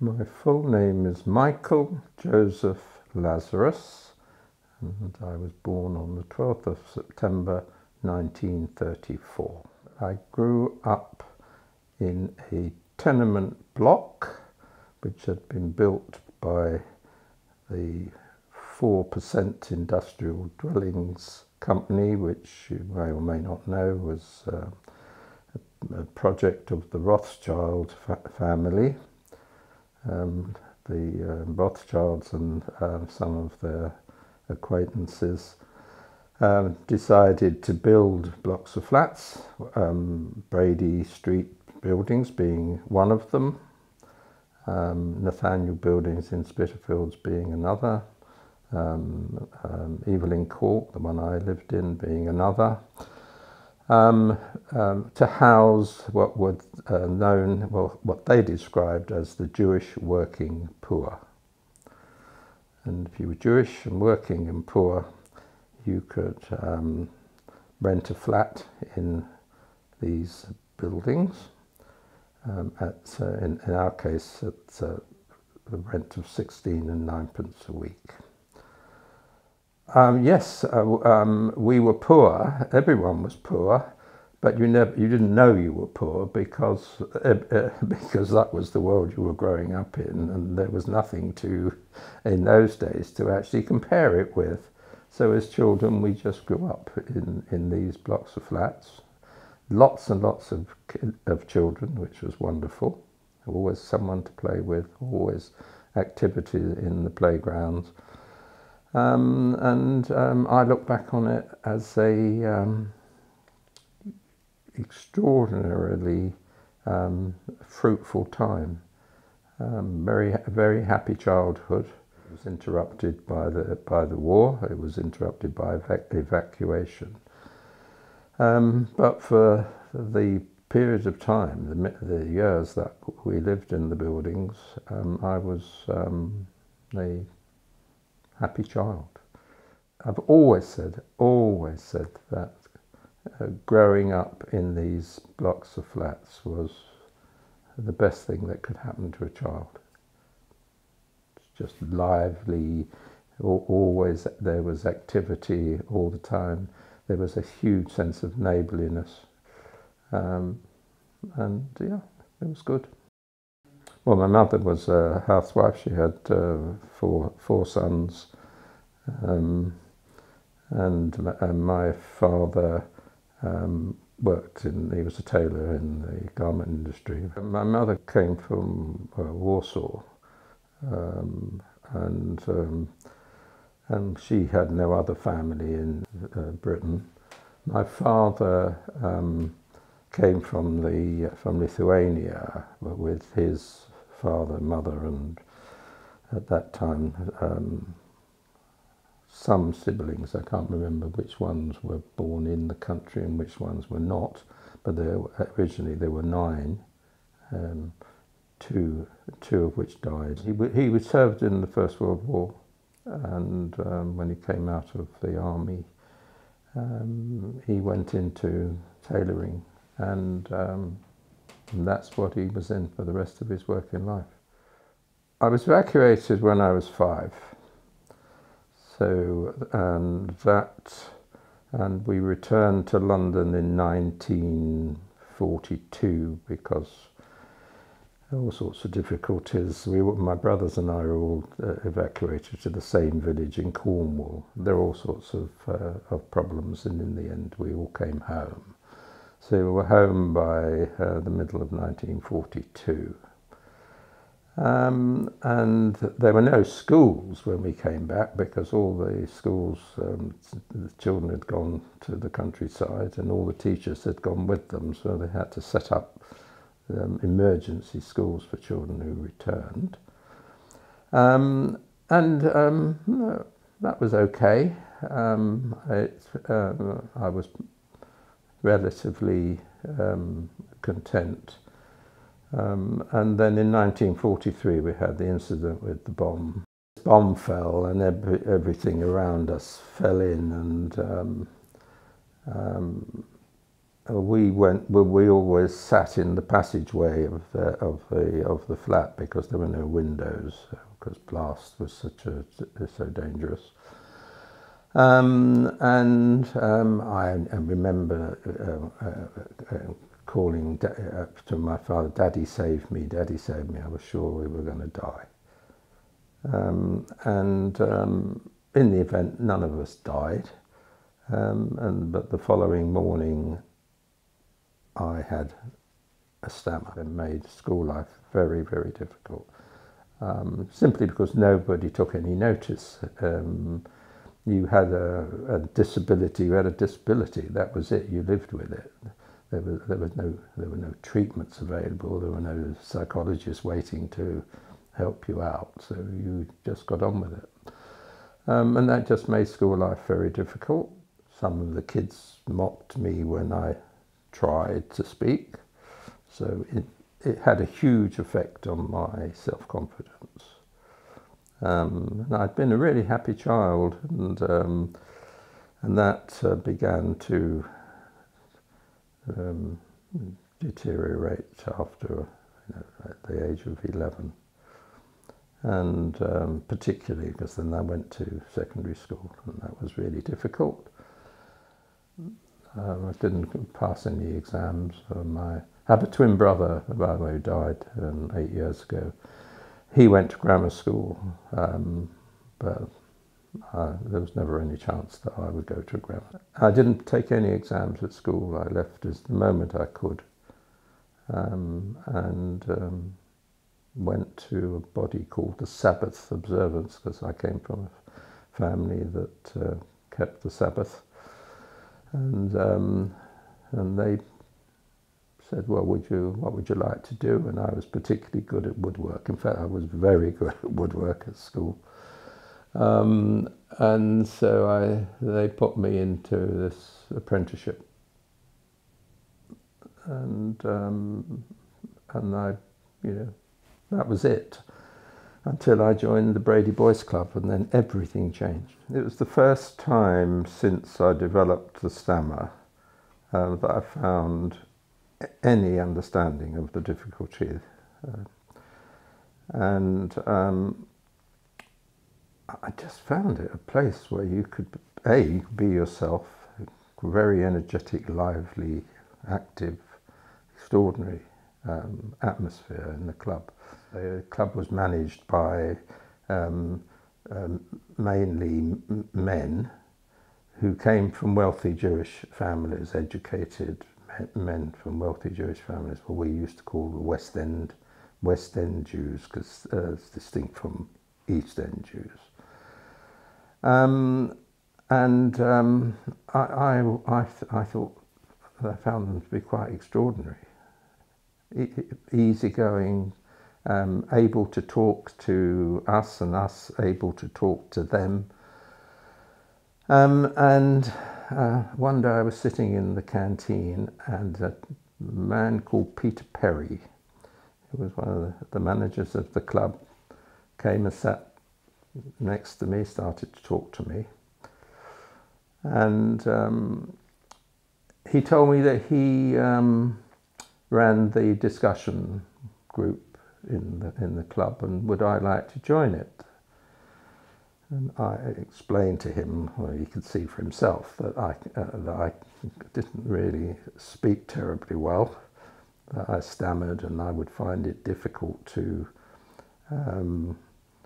My full name is Michael Joseph Lazarus, and I was born on the 12th of September 1934. I grew up in a tenement block which had been built by the 4% Industrial Dwellings Company, which you may or may not know was a project of the Rothschild family. The Rothschilds and some of their acquaintances decided to build blocks of flats, Brady Street buildings being one of them, Nathaniel buildings in Spitalfields being another, Evelyn Court, the one I lived in, being another, to house what was known, well, what they described as the Jewish working poor. And if you were Jewish and working and poor, you could rent a flat in these buildings. In our case, at the rent of 16 and 9p a week. We were poor. Everyone was poor, but you didn't know you were poor because that was the world you were growing up in, and there was nothing to, in those days, to actually compare it with. So as children, we just grew up in these blocks of flats, lots and lots of children, which was wonderful. Always someone to play with, always activity in the playgrounds. I look back on it as a extraordinarily fruitful time. Very, very happy childhood. It was interrupted by the war. It was interrupted by evacuation. But for the period of time, the years that we lived in the buildings, I was a happy child. I've always said that growing up in these blocks of flats was the best thing that could happen to a child. It's just lively, always there was activity all the time. There was a huge sense of neighborliness. And yeah, it was good. Well, my mother was a housewife. She had four sons, and my father worked in. He was a tailor in the garment industry. My mother came from Warsaw, and she had no other family in Britain. My father came from Lithuania with his father, mother, and at that time some siblings, I can't remember which ones were born in the country and which ones were not, but originally there were 9, two of which died. He served in the First World War, and when he came out of the army, he went into tailoring, and that's what he was in for the rest of his working life. I was evacuated when I was 5, so and we returned to London in 1942 because all sorts of difficulties. My brothers and I were all evacuated to the same village in Cornwall. There were all sorts of problems, and in the end, we all came home. So we were home by the middle of 1942. And there were no schools when we came back because all the schools, the children had gone to the countryside and all the teachers had gone with them, so they had to set up emergency schools for children who returned. No, that was okay. I was relatively content. And then in 1943 we had the incident with the bomb. The bomb fell and everything around us fell in, and We always sat in the passageway of the flat because there were no windows, because blast was so dangerous. I remember calling up to my father, "Daddy, save me! Daddy, save me!" I was sure we were going to die. In the event, none of us died. But the following morning, I had a stammer and made school life very, very difficult. Simply because nobody took any notice. You had a disability. You had a disability. That was it. You lived with it. There were no treatments available. There were no psychologists waiting to help you out. So you just got on with it. And that just made school life very difficult. Some of the kids mocked me when I tried to speak. So it had a huge effect on my self-confidence. And I'd been a really happy child, and that began to deteriorate after, you know, at the age of 11. And particularly because then I went to secondary school, and that was really difficult. I didn't pass any exams. I have a twin brother, by the way, who died 8 years ago. He went to grammar school, but there was never any chance that I would go to grammar. I didn't take any exams at school. I left as the moment I could, and went to a body called the Sabbath Observance, because I came from a family that kept the Sabbath. And they said, "Well, what would you like to do?" And I was particularly good at woodwork. In fact, I was very good at woodwork at school. And so they put me into this apprenticeship, and I, you know, that was it, until I joined the Brady Boys Club, and then everything changed. It was the first time since I developed the stammer that I found any understanding of the difficulty. I just found it a place where you could, A, be yourself, very energetic, lively, active, extraordinary atmosphere in the club. The club was managed by mainly men who came from wealthy Jewish families, educated men from wealthy Jewish families, what we used to call the West End Jews, because it's distinct from East End Jews. I thought I found them to be quite extraordinary, easygoing. Able to talk to us, and us able to talk to them. One day I was sitting in the canteen, and a man called Peter Perry, who was one of the managers of the club, came and sat next to me, started to talk to me. And he told me that he ran the discussion group in the club, and would I like to join it? And I explained to him, well, he could see for himself that I didn't really speak terribly well, that I stammered, and I would find it difficult to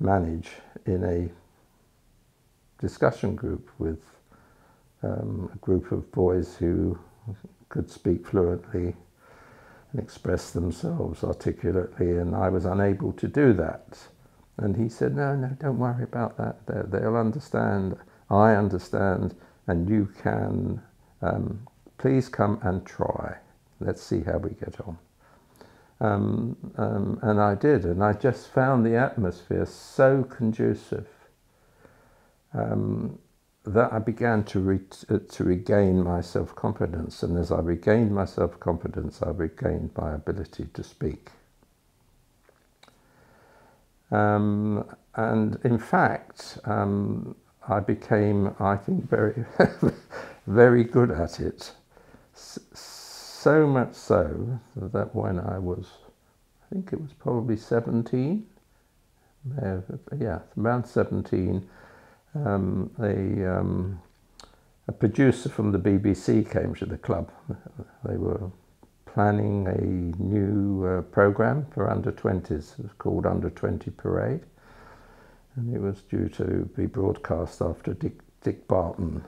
manage in a discussion group with a group of boys who could speak fluently, express themselves articulately, and I was unable to do that. And he said, no, don't worry about that. They'll understand. I understand, and you can. Please come and try. Let's see how we get on. And I did, and I just found the atmosphere so conducive that I began to regain my self-confidence, and as I regained my self-confidence, I regained my ability to speak. And in fact, I became, I think, very very good at it. So much so that when I was, I think it was probably 17, yeah, around 17, a producer from the BBC came to the club. They were planning a new program for under-20s. It was called Under-20 Parade, and it was due to be broadcast after Dick Barton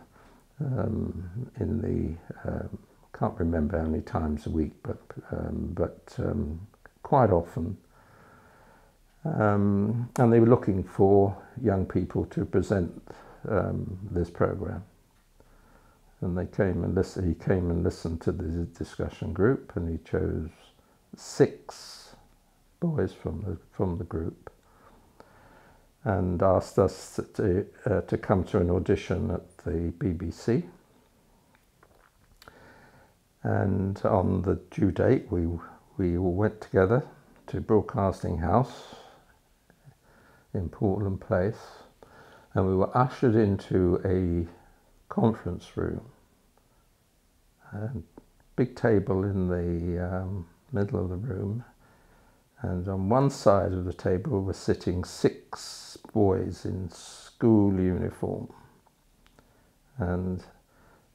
in the, can't remember how many times a week, but quite often. And they were looking for young people to present this program. And they came and listened, he came and listened to the discussion group, and he chose 6 boys from the group and asked us to come to an audition at the BBC. And on the due date, we all went together to Broadcasting House in Portland Place, and we were ushered into a conference room, and big table in the middle of the room, and on one side of the table were sitting 6 boys in school uniform, and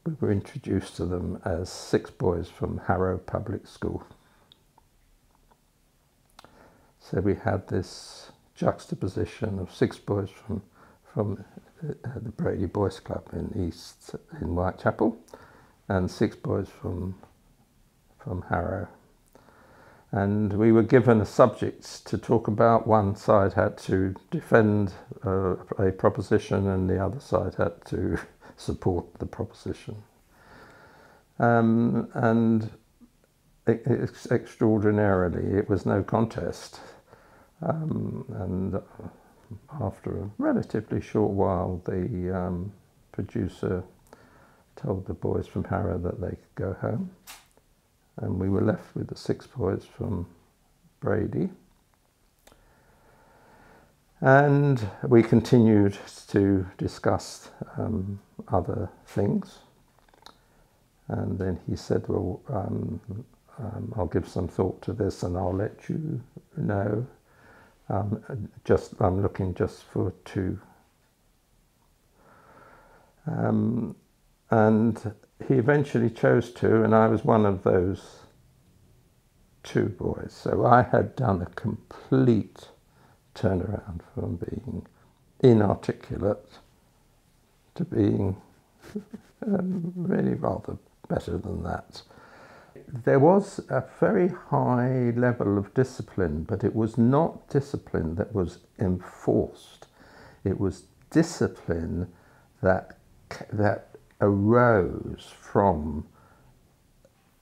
we were introduced to them as 6 boys from Harrow Public School. So we had this juxtaposition of 6 boys from the Brady Boys Club in Whitechapel, and 6 boys from Harrow. And we were given a subject to talk about. One side had to defend a proposition, and the other side had to support the proposition. And extraordinarily, it was no contest. And after a relatively short while, the producer told the boys from Harrow that they could go home, and we were left with the 6 boys from Brady. And we continued to discuss other things, and then he said, well, I'll give some thought to this and I'll let you know. I'm looking just for 2. And he eventually chose 2, and I was one of those 2 boys. So I had done a complete turnaround from being inarticulate to being really rather better than that. There was a very high level of discipline, but it was not discipline that was enforced. It was discipline that arose from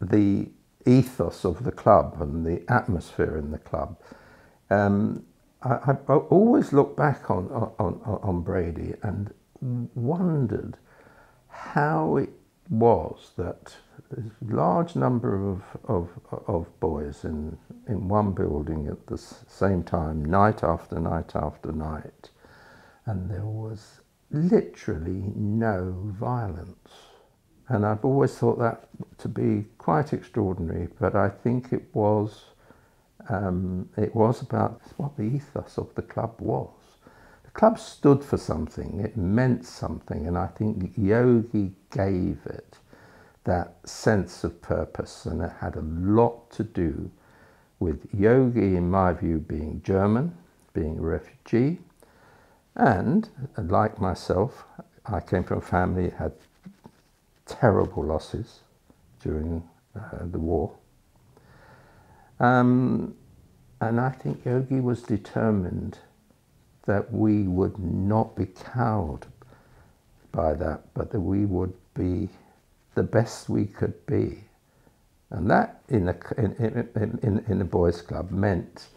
the ethos of the club and the atmosphere in the club. I always look back on Brady and wondered how it was that a large number of boys in one building at the same time, night after night after night, and there was literally no violence. And I've always thought that to be quite extraordinary, but I think it was about what the ethos of the club was. The club stood for something, it meant something, and I think Yogi gave it that sense of purpose, and it had a lot to do with Yogi, in my view, being German, being a refugee, and like myself, I came from a family that had terrible losses during the war. And I think Yogi was determined that we would not be cowed by that, but that we would be the best we could be. And that in a boys' club meant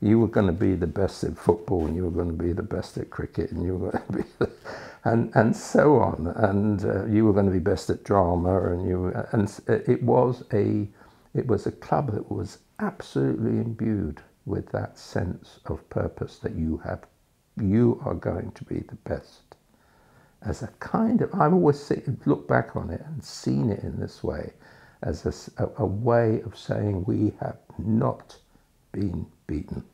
you were going to be the best at football, and you were going to be the best at cricket, and you were going to be and so on, and you were going to be best at drama, and it was a club that was absolutely imbued with that sense of purpose that you are going to be the best as a kind of, I've always looked back on it and seen it in this way, as a way of saying we have not been beaten.